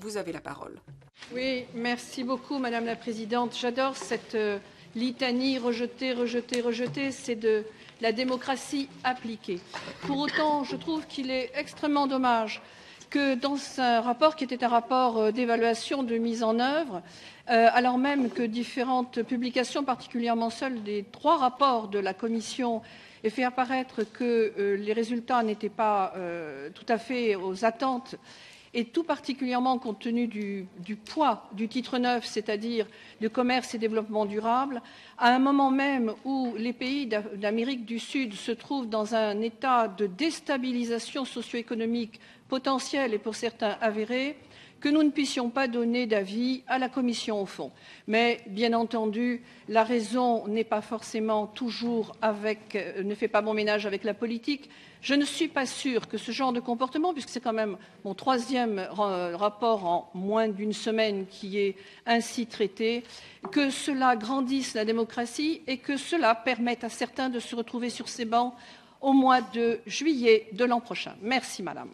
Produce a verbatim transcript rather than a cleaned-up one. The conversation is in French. Vous avez la parole. Oui, merci beaucoup, Madame la Présidente. J'adore cette euh, litanie rejetée, rejetée, rejetée. C'est de la démocratie appliquée. Pour autant, je trouve qu'il est extrêmement dommage que dans un rapport qui était un rapport d'évaluation de mise en œuvre, euh, alors même que différentes publications, particulièrement celles des trois rapports de la Commission, aient fait apparaître que euh, les résultats n'étaient pas euh, tout à fait aux attentes, et tout particulièrement compte tenu du, du poids du titre neuf, c'est-à-dire de commerce et développement durable, à un moment même où les pays d'Amérique du Sud se trouvent dans un état de déstabilisation socio-économique potentielle et pour certains avérée, que nous ne puissions pas donner d'avis à la Commission au fond. Mais, bien entendu, la raison n'est pas forcément toujours avec, ne fait pas bon ménage avec la politique. Je ne suis pas sûre que ce genre de comportement, puisque c'est quand même mon troisième rapport en moins d'une semaine qui est ainsi traité, que cela grandisse la démocratie et que cela permette à certains de se retrouver sur ces bancs au mois de juillet de l'an prochain. Merci, Madame.